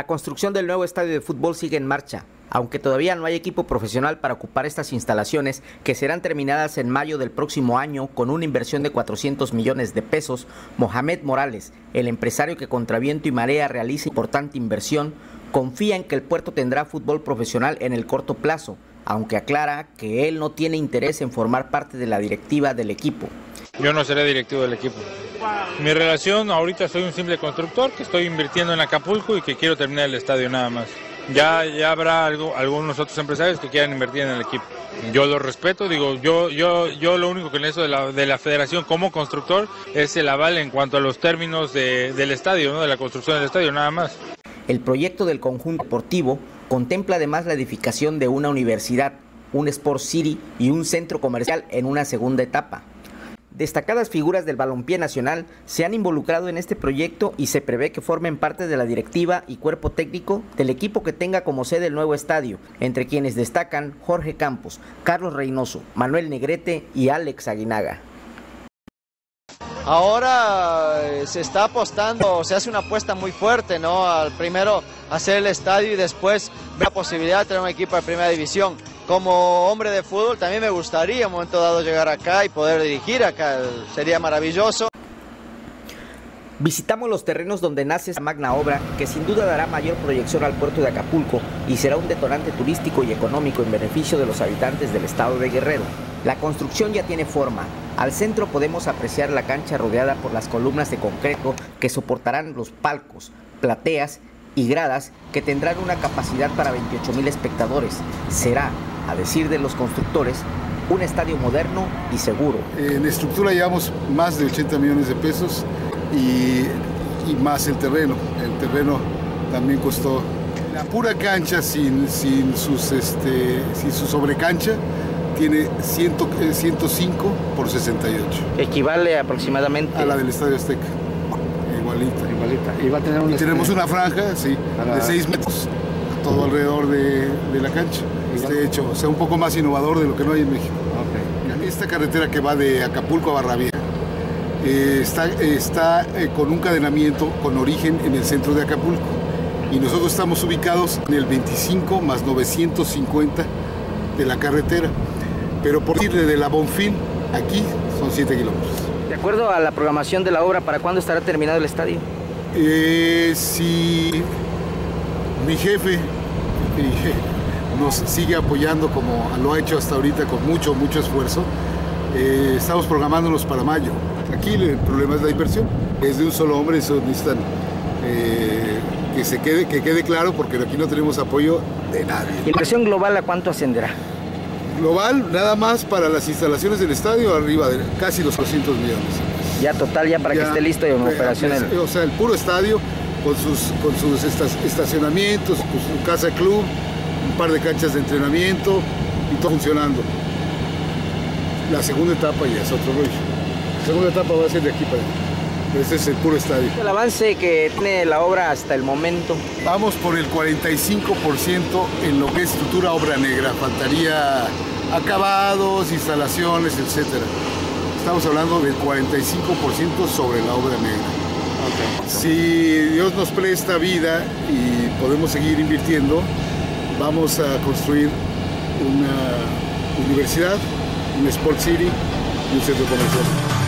La construcción del nuevo estadio de fútbol sigue en marcha, aunque todavía no hay equipo profesional para ocupar estas instalaciones que serán terminadas en mayo del próximo año con una inversión de 400 millones de pesos. Mohamed Morales, el empresario que contra viento y marea realiza importante inversión, confía en que el puerto tendrá fútbol profesional en el corto plazo, aunque aclara que él no tiene interés en formar parte de la directiva del equipo. Yo no seré directivo del equipo. Mi relación, ahorita soy un simple constructor que estoy invirtiendo en Acapulco y que quiero terminar el estadio nada más. Ya habrá algunos otros empresarios que quieran invertir en el equipo. Yo lo respeto, digo, yo lo único que necesito de la federación como constructor es el aval en cuanto a los términos del estadio, ¿no? De la construcción del estadio nada más. El proyecto del conjunto deportivo contempla además la edificación de una universidad, un Sport City y un centro comercial en una segunda etapa. Destacadas figuras del balompié nacional se han involucrado en este proyecto y se prevé que formen parte de la directiva y cuerpo técnico del equipo que tenga como sede el nuevo estadio, entre quienes destacan Jorge Campos, Carlos Reynoso, Manuel Negrete y Alex Aguinaga. Ahora se está apostando, se hace una apuesta muy fuerte, ¿no? Al primero hacer el estadio y después ver la posibilidad de tener un equipo de primera división. Como hombre de fútbol también me gustaría en un momento dado llegar acá y poder dirigir acá, sería maravilloso. Visitamos los terrenos donde nace esta magna obra que sin duda dará mayor proyección al puerto de Acapulco y será un detonante turístico y económico en beneficio de los habitantes del estado de Guerrero. La construcción ya tiene forma. Al centro podemos apreciar la cancha rodeada por las columnas de concreto que soportarán los palcos, plateas y gradas que tendrán una capacidad para 28,000 espectadores. Será, a decir de los constructores, un estadio moderno y seguro. En estructura llevamos más de 80 millones de pesos. Y más el terreno también costó. La pura cancha sin su sobrecancha tiene 105 por 68. Equivale aproximadamente a la del Estadio Azteca, igualita. Y va a tener tenemos una franja, sí, de 6 metros todo alrededor de la cancha. De hecho, o sea, un poco más innovador de lo que no hay en México. Okay. Esta carretera que va de Acapulco a Barravía está con un cadenamiento con origen en el centro de Acapulco y nosotros estamos ubicados en el 25 más 950 de la carretera, pero por ir de la Bonfil aquí son 7 kilómetros. De acuerdo a la programación de la obra, ¿para cuándo estará terminado el estadio? Si mi jefe nos sigue apoyando como lo ha hecho hasta ahorita con mucho esfuerzo, estamos programándonos para mayo. Aquí el problema es la inversión. Es de un solo hombre, eso necesitan que quede claro, porque aquí no tenemos apoyo de nadie. ¿La inversión global a cuánto ascenderá? Global, nada más para las instalaciones del estadio, arriba de casi los 400 millones. Ya total, ya para que esté listo y en operación. O sea, el puro estadio con sus estacionamientos, con su casa club, un par de canchas de entrenamiento y todo funcionando. La segunda etapa ya es otro rollo. La segunda etapa va a ser de aquí para allá. Este es el puro estadio. El avance que tiene la obra hasta el momento. Vamos por el 45% en lo que es estructura obra negra. Faltaría acabados, instalaciones, etcétera. Estamos hablando del 45% sobre la obra negra. Okay. Si Dios nos presta vida y podemos seguir invirtiendo, vamos a construir una universidad, un Sport City y un centro comercial.